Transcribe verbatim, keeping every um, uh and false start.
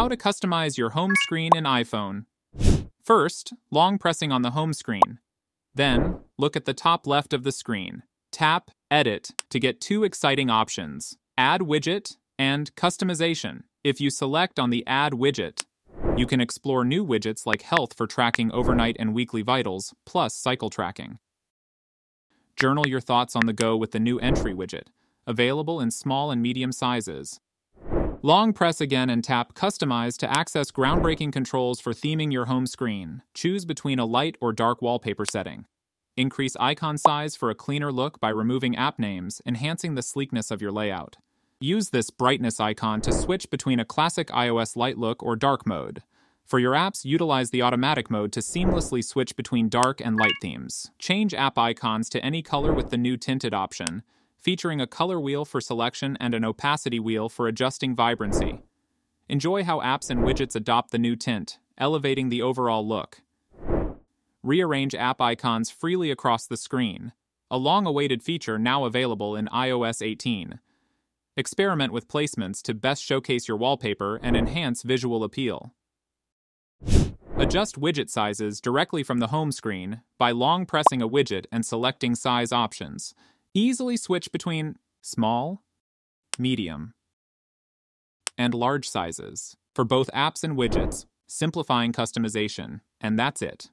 How to customize your home screen in iPhone. First, long pressing on the home screen. Then, look at the top left of the screen. Tap Edit to get two exciting options, Add Widget and Customization. If you select on the Add Widget, you can explore new widgets like Health for tracking overnight and weekly vitals, plus cycle tracking. Journal your thoughts on the go with the new Entry Widget, available in small and medium sizes. Long press again and tap Customize to access groundbreaking controls for theming your home screen. Choose between a light or dark wallpaper setting. Increase icon size for a cleaner look by removing app names, enhancing the sleekness of your layout. Use this brightness icon to switch between a classic iOS light look or dark mode. For your apps, utilize the automatic mode to seamlessly switch between dark and light themes. Change app icons to any color with the new Tinted option, featuring a color wheel for selection and an opacity wheel for adjusting vibrancy. Enjoy how apps and widgets adopt the new tint, elevating the overall look. Rearrange app icons freely across the screen, a long-awaited feature now available in i O S eighteen. Experiment with placements to best showcase your wallpaper and enhance visual appeal. Adjust widget sizes directly from the home screen by long pressing a widget and selecting size options. Easily switch between small, medium, and large sizes for both apps and widgets, simplifying customization. And that's it.